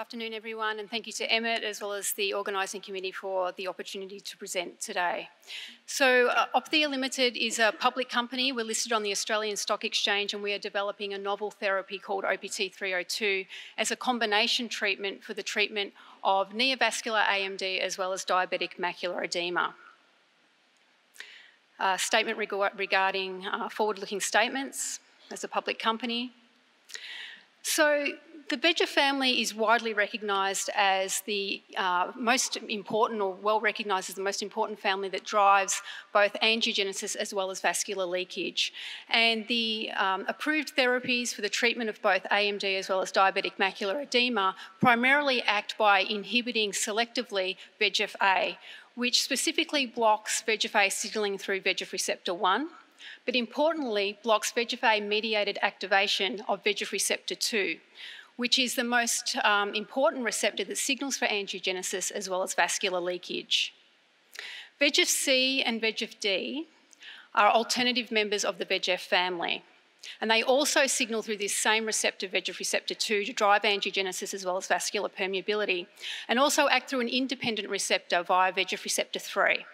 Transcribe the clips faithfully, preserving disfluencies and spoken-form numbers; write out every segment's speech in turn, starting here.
afternoon, everyone, and thank you to Emmett as well as the organising committee for the opportunity to present today. So uh, Opthea Limited is a public company. We're listed on the Australian Stock Exchange and we are developing a novel therapy called O P T three oh two as a combination treatment for the treatment of neovascular A M D as well as diabetic macular edema. Uh, statement reg regarding uh, forward-looking statements as a public company. So the V E G F family is widely recognised as the uh, most important, or well recognised as the most important family that drives both angiogenesis as well as vascular leakage. And the um, approved therapies for the treatment of both A M D as well as diabetic macular edema primarily act by inhibiting selectively V E G F A, which specifically blocks V E G F A signalling through V E G F receptor one. But importantly, blocks V E G F A-mediated activation of V E G F receptor two, which is the most um, important receptor that signals for angiogenesis as well as vascular leakage. V E G F C and V E G F D are alternative members of the V E G F family, and they also signal through this same receptor, V E G F receptor two, to drive angiogenesis as well as vascular permeability, and also act through an independent receptor via V E G F receptor three.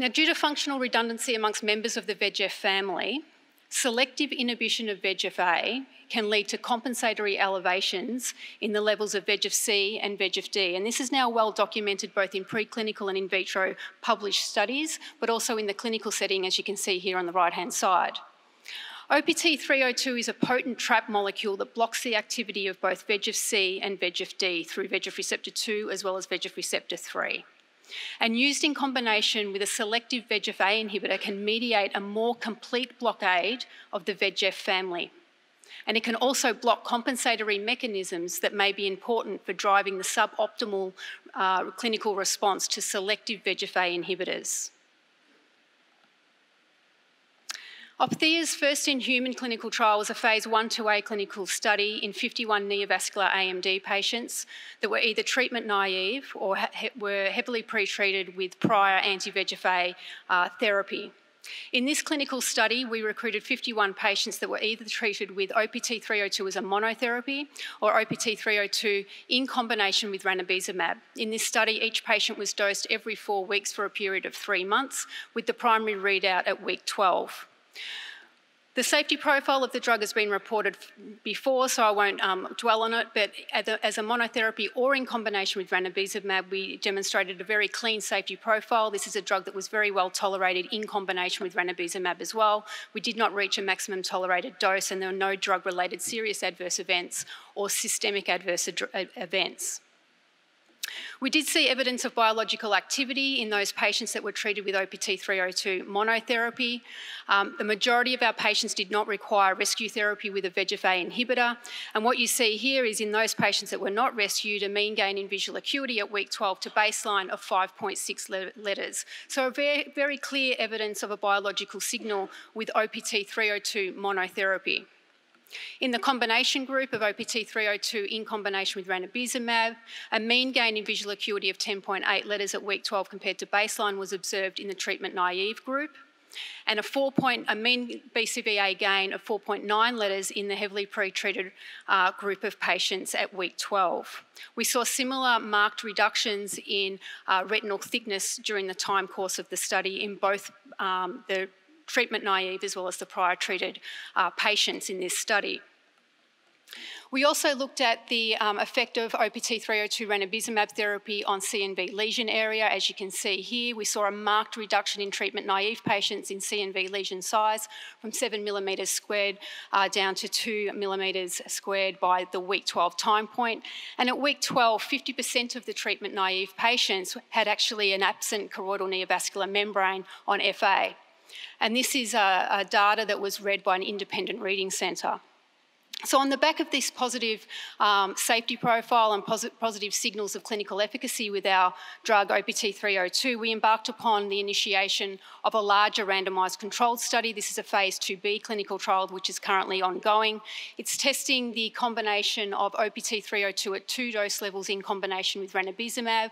Now, due to functional redundancy amongst members of the V E G F family, selective inhibition of V E G F A can lead to compensatory elevations in the levels of V E G F C and V E G F D. And this is now well documented both in preclinical and in vitro published studies, but also in the clinical setting, as you can see here on the right-hand side. O P T three oh two is a potent trap molecule that blocks the activity of both V E G F C and V E G F D through V E G F receptor two as well as V E G F receptor three. And used in combination with a selective V E G F A inhibitor can mediate a more complete blockade of the V E G F family. And it can also block compensatory mechanisms that may be important for driving the suboptimal uh, clinical response to selective V E G F A inhibitors. Opthea's first-in-human clinical trial was a phase one to A clinical study in fifty-one neovascular A M D patients that were either treatment naive or he were heavily pretreated with prior anti-V E G F A uh, therapy. In this clinical study, we recruited fifty-one patients that were either treated with O P T three oh two as a monotherapy or O P T three oh two in combination with ranibizumab. In this study, each patient was dosed every four weeks for a period of three months, with the primary readout at week twelve. The safety profile of the drug has been reported before, so I won't um, dwell on it, but as a monotherapy or in combination with ranibizumab, we demonstrated a very clean safety profile. This is a drug that was very well tolerated in combination with ranibizumab as well. We did not reach a maximum tolerated dose, and there were no drug-related serious adverse events or systemic adverse events. We did see evidence of biological activity in those patients that were treated with O P T three oh two monotherapy. Um, the majority of our patients did not require rescue therapy with a V E G F A inhibitor. And what you see here is in those patients that were not rescued, a mean gain in visual acuity at week twelve to baseline of five point six letters. So a very, very clear evidence of a biological signal with O P T three oh two monotherapy. In the combination group of O P T three oh two in combination with ranibizumab, a mean gain in visual acuity of ten point eight letters at week twelve compared to baseline was observed in the treatment-naive group, and a, four point, a mean B C V A gain of four point nine letters in the heavily pretreated uh, group of patients at week twelve. We saw similar marked reductions in uh, retinal thickness during the time course of the study in both um, the treatment naive as well as the prior treated uh, patients in this study. We also looked at the um, effect of O P T three oh two ranibizumab therapy on C N V lesion area. As you can see here, we saw a marked reduction in treatment naive patients in C N V lesion size from seven millimetres squared uh, down to two millimetres squared by the week twelve time point. And at week twelve, fifty percent of the treatment naive patients had actually an absent choroidal neovascular membrane on F A. And this is a, a data that was read by an independent reading centre. So on the back of this positive um, safety profile and posit positive signals of clinical efficacy with our drug O P T three oh two, we embarked upon the initiation of a larger randomised controlled study. This is a phase two B clinical trial which is currently ongoing. It's testing the combination of O P T three oh two at two dose levels in combination with ranibizumab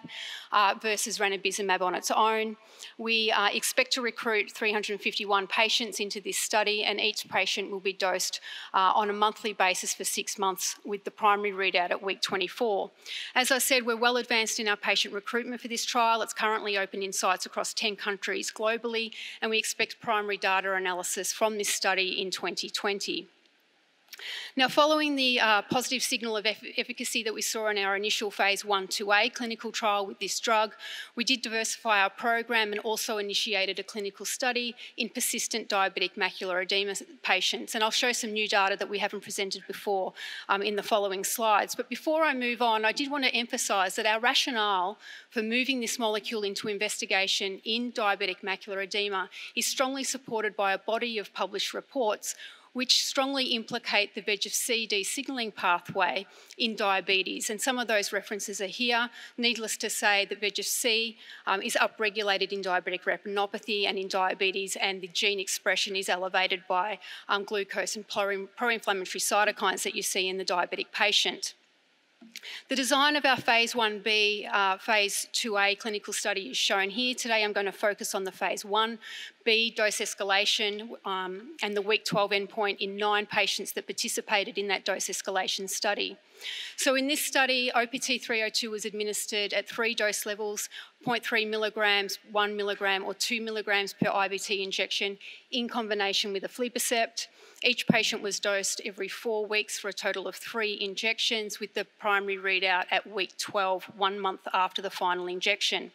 uh, versus ranibizumab on its own. We uh, expect to recruit three hundred fifty-one patients into this study, and each patient will be dosed uh, on a monthly basis for six months with the primary readout at week twenty-four. As I said, we're well advanced in our patient recruitment for this trial. It's currently open in sites across ten countries globally, and we expect primary data analysis from this study in twenty twenty. Now, following the uh, positive signal of eff efficacy that we saw in our initial phase one two A clinical trial with this drug, we did diversify our program and also initiated a clinical study in persistent diabetic macular edema patients. And I'll show some new data that we haven't presented before um, in the following slides. But before I move on, I did want to emphasise that our rationale for moving this molecule into investigation in diabetic macular edema is strongly supported by a body of published reports which strongly implicate the V E G F C de-signalling pathway in diabetes. And some of those references are here. Needless to say that V E G F C um, is upregulated in diabetic retinopathy and in diabetes, and the gene expression is elevated by um, glucose and pro-inflammatory cytokines that you see in the diabetic patient. The design of our phase one B, uh, phase two A clinical study is shown here. Today I'm going to focus on the phase one B dose escalation um, and the week twelve endpoint in nine patients that participated in that dose escalation study. So in this study, O P T three oh two was administered at three dose levels, zero point three milligrams, one milligram or two milligrams per I V T injection in combination with aflibercept. Each patient was dosed every four weeks for a total of three injections, with the primary readout at week twelve, one month after the final injection.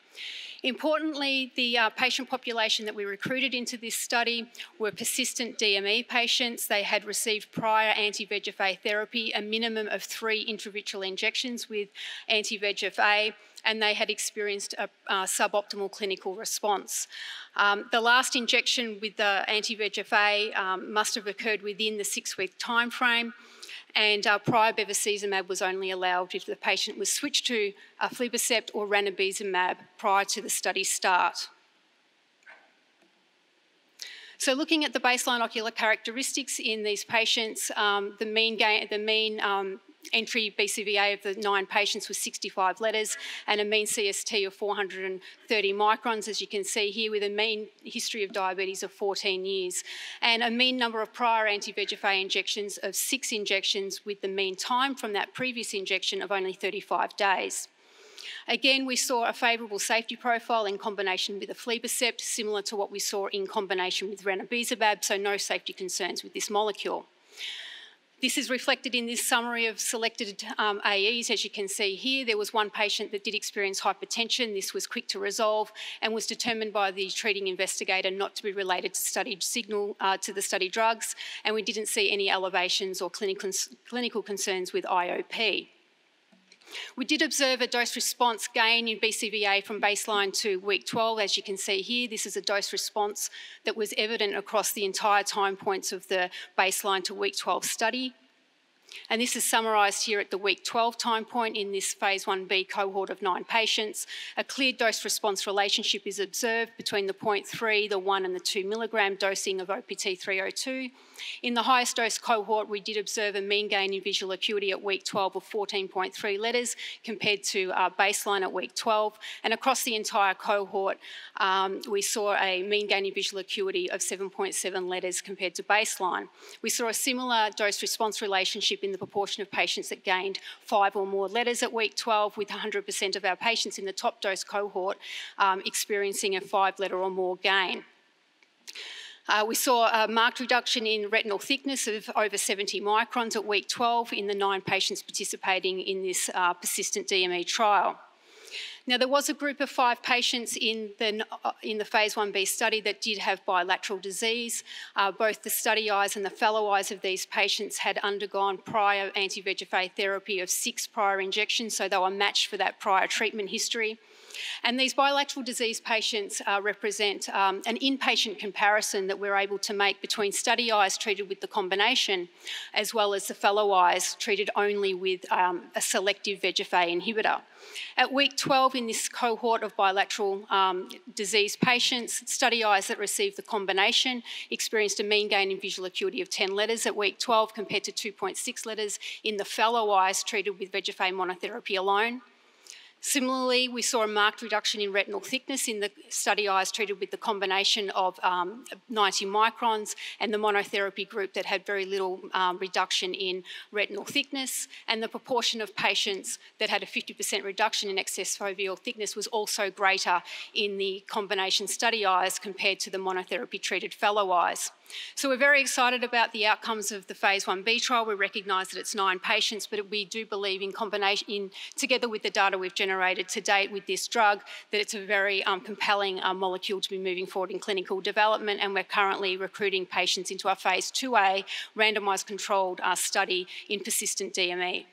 Importantly, the uh, patient population that we recruited into this study were persistent D M E patients. They had received prior anti-V E G F A therapy, a minimum of three intravitreal injections with anti-V E G F A, and they had experienced a uh, suboptimal clinical response. Um, the last injection with the anti-V E G F A um, must have occurred within the six-week time frame, and uh, prior bevacizumab was only allowed if the patient was switched to aflibercept or ranibizumab prior to the study start. So looking at the baseline ocular characteristics in these patients, um, the mean, gain, the mean um, entry B C V A of the nine patients was sixty-five letters and a mean C S T of four hundred thirty microns, as you can see here, with a mean history of diabetes of fourteen years and a mean number of prior anti-V E G F A injections of six injections, with the mean time from that previous injection of only thirty-five days. Again, we saw a favourable safety profile in combination with aflibercept, similar to what we saw in combination with ranibizumab, so no safety concerns with this molecule. This is reflected in this summary of selected um, A Es. As you can see here, there was one patient that did experience hypertension. This was quick to resolve and was determined by the treating investigator not to be related to study signal uh, to the study drugs, and we didn't see any elevations or clinical, clinical concerns with I O P. We did observe a dose response gain in B C V A from baseline to week twelve, as you can see here. This is a dose response that was evident across the entire time points of the baseline to week twelve study. And this is summarised here at the week twelve time point in this phase one B cohort of nine patients. A clear dose-response relationship is observed between the zero point three, the one and the two milligram dosing of O P T three oh two. In the highest dose cohort, we did observe a mean gain in visual acuity at week twelve of fourteen point three letters compared to our baseline at week twelve. And across the entire cohort, um, we saw a mean gain in visual acuity of seven point seven letters compared to baseline. We saw a similar dose-response relationship in the proportion of patients that gained five or more letters at week twelve, with one hundred percent of our patients in the top dose cohort um, experiencing a five-letter or more gain. Uh, we saw a marked reduction in retinal thickness of over seventy microns at week twelve in the nine patients participating in this uh, persistent D M E trial. Now, there was a group of five patients in the, in the phase one B study that did have bilateral disease. Uh, both the study eyes and the fellow eyes of these patients had undergone prior anti-V E G F A therapy of six prior injections, so they were matched for that prior treatment history. And these bilateral disease patients uh, represent um, an inpatient comparison that we're able to make between study eyes treated with the combination as well as the fellow eyes treated only with um, a selective V E G F A inhibitor. At week twelve in this cohort of bilateral um, disease patients, study eyes that received the combination experienced a mean gain in visual acuity of ten letters at week twelve compared to two point six letters in the fellow eyes treated with V E G F A monotherapy alone. Similarly, we saw a marked reduction in retinal thickness in the study eyes treated with the combination of um, ninety microns and the monotherapy group that had very little um, reduction in retinal thickness, and the proportion of patients that had a fifty percent reduction in excess foveal thickness was also greater in the combination study eyes compared to the monotherapy treated fellow eyes. So we're very excited about the outcomes of the phase one B trial. We recognise that it's nine patients, but we do believe in combination, in, together with the data we've generated to date with this drug, that it's a very um, compelling uh, molecule to be moving forward in clinical development, and we're currently recruiting patients into our phase two A randomised controlled uh, study in persistent D M E.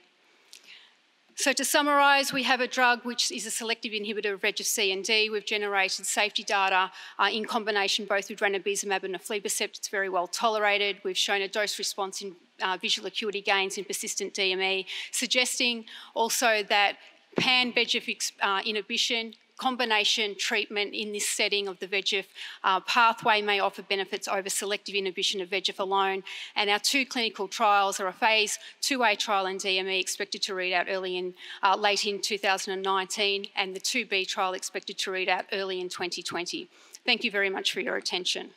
So to summarise, we have a drug which is a selective inhibitor of V E G F C and D. We've generated safety data uh, in combination both with ranibizumab and aflibercept. It's very well tolerated. We've shown a dose response in uh, visual acuity gains in persistent D M E, suggesting also that pan-V E G F uh, inhibition combination treatment in this setting of the V E G F uh, pathway may offer benefits over selective inhibition of V E G F alone. And our two clinical trials are a phase two A trial in D M E expected to read out early in, uh, late in two thousand nineteen, and the two B trial expected to read out early in twenty twenty. Thank you very much for your attention.